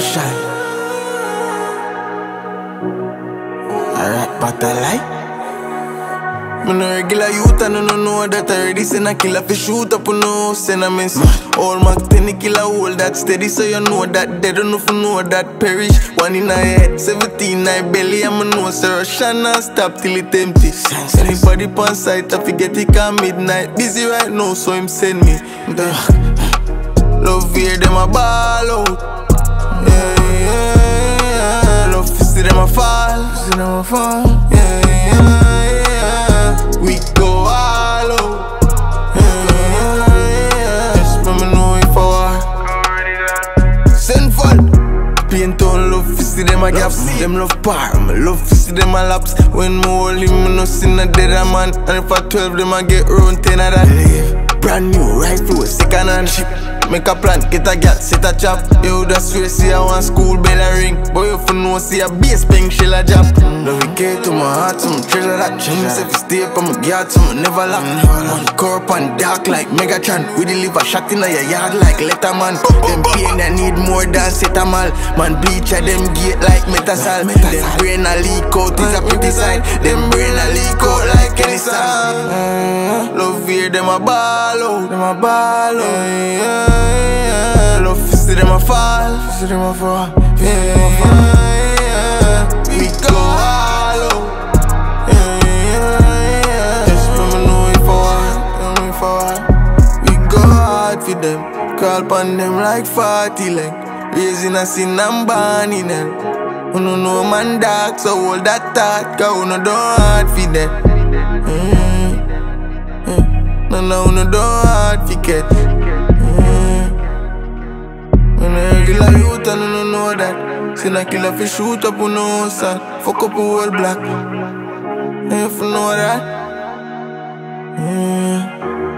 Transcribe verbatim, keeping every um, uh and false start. sunshine. Alright, but I like I'm a regular youth and I don't know that I already seen a killer fi shoot up on no cinnamons. All my ten killer hold that steady so you know that they don't know for know that perish. One in a head, seventeen I belly I'm a no sir, Shanna stop till it empty. Anybody on sight I forget it come midnight. Busy right now so him send me. Love here them a ball out. Yeah, yeah, yeah. Love see them a fall, see them a fall. Yeah, yeah. We go all out, yeah, yeah, yeah. Just let me know if I war. Send fun. Paint on love, fi see them a gaps. Them love par, my love fi see them a laps. When me hold him, me no see no dead a man. And if I twelve, them a get round ten of that. Brand new rifle, second hand cheap. Make a plan, get a gal, set a chop. You da swear see I want school bell a ring. Boy you for no see a bass bang shell a jab. Love you care to my heart, so me treasure that. Change myself, you stay up on my yard, so me never lock. On the curb and dark like Megatron. We deliver shot in your yard like Letterman. Them pain that need more than Cetamal. Man bleach at them gate like Metasal. Them brain a leak out, it's a pretty sign. Them brain a leak out like any sign. Love here, them a ball out, them a ball out. Love, see them a fall, see them a fall. Yeah, yeah, yeah. We go all out. Yeah, yeah, yeah. Just let me know if I want, if I want. We go hard for them, call pon them like forty like. Raising a sin and burning hell. You no know man dark, so hold that thought, cause you no do hard for them. No, no, you no do hard for them. Killer youth and you don't know that. Seen a killer fi shoot up on no son. Fuck up a whole block. If you know that, yeah.